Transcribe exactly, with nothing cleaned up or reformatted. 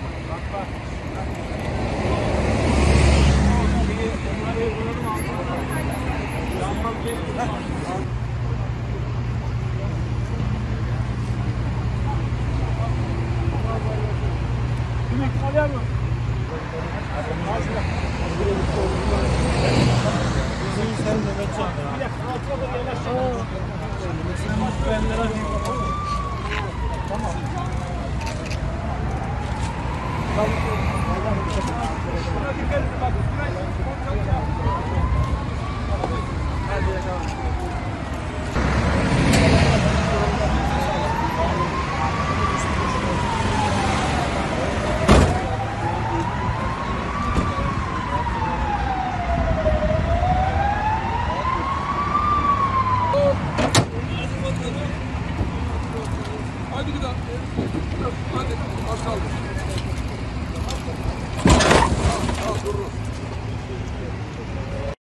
Hadi az kaldı. Al, al, durur.